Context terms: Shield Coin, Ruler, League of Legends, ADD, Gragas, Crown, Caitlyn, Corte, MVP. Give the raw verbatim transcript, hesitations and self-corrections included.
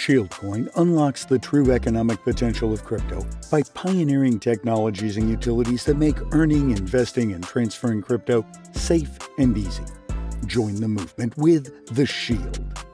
Shield Coin unlocks the true economic potential of crypto by pioneering technologies and utilities that make earning, investing, and transferring crypto safe and easy. Join the movement with the Shield.